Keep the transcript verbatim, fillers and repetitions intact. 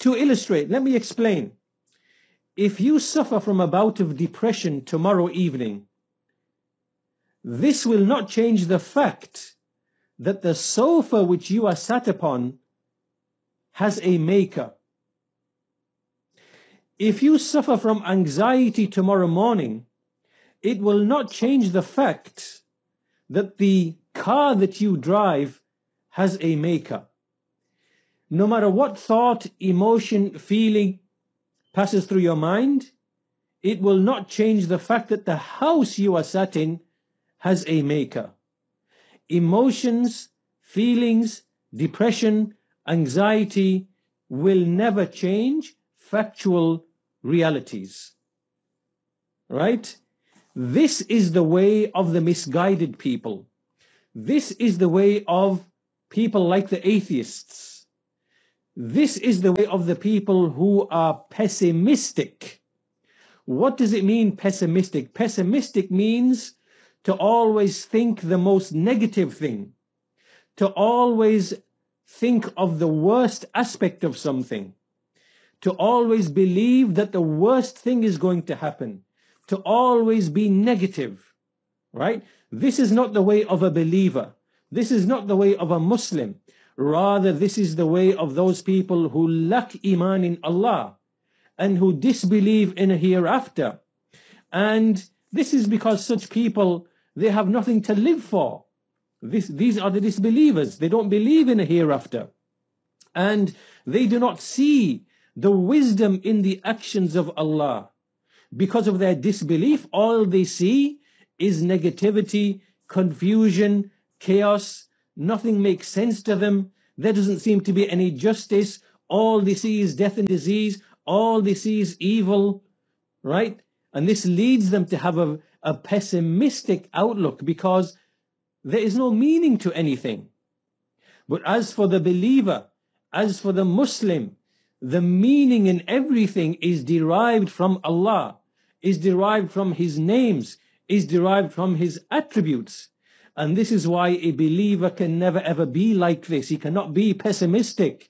To illustrate, let me explain. If you suffer from a bout of depression tomorrow evening, this will not change the fact that the sofa which you are sat upon has a maker. If you suffer from anxiety tomorrow morning, it will not change the fact that the car that you drive has a maker. No matter what thought, emotion, feeling passes through your mind, it will not change the fact that the house you are sat in has a maker. Emotions, feelings, depression, anxiety will never change factual realities. Right? This is the way of the misguided people. This is the way of people like the atheists. This is the way of the people who are pessimistic. What does it mean, pessimistic? Pessimistic means to always think the most negative thing, to always think of the worst aspect of something, to always believe that the worst thing is going to happen, to always be negative, right? This is not the way of a believer. This is not the way of a Muslim. Rather, this is the way of those people who lack iman in Allah and who disbelieve in a hereafter. And this is because such people, they have nothing to live for. This, these are the disbelievers. They don't believe in a hereafter. And they do not see the wisdom in the actions of Allah. Because of their disbelief, all they see is negativity, confusion, chaos. Nothing makes sense to them. There doesn't seem to be any justice. All they see is death and disease. All they see is evil, right? And this leads them to have a, a pessimistic outlook because there is no meaning to anything. But as for the believer, as for the Muslim, the meaning in everything is derived from Allah, is derived from His names, is derived from His attributes. And this is why a believer can never ever be like this. He cannot be pessimistic.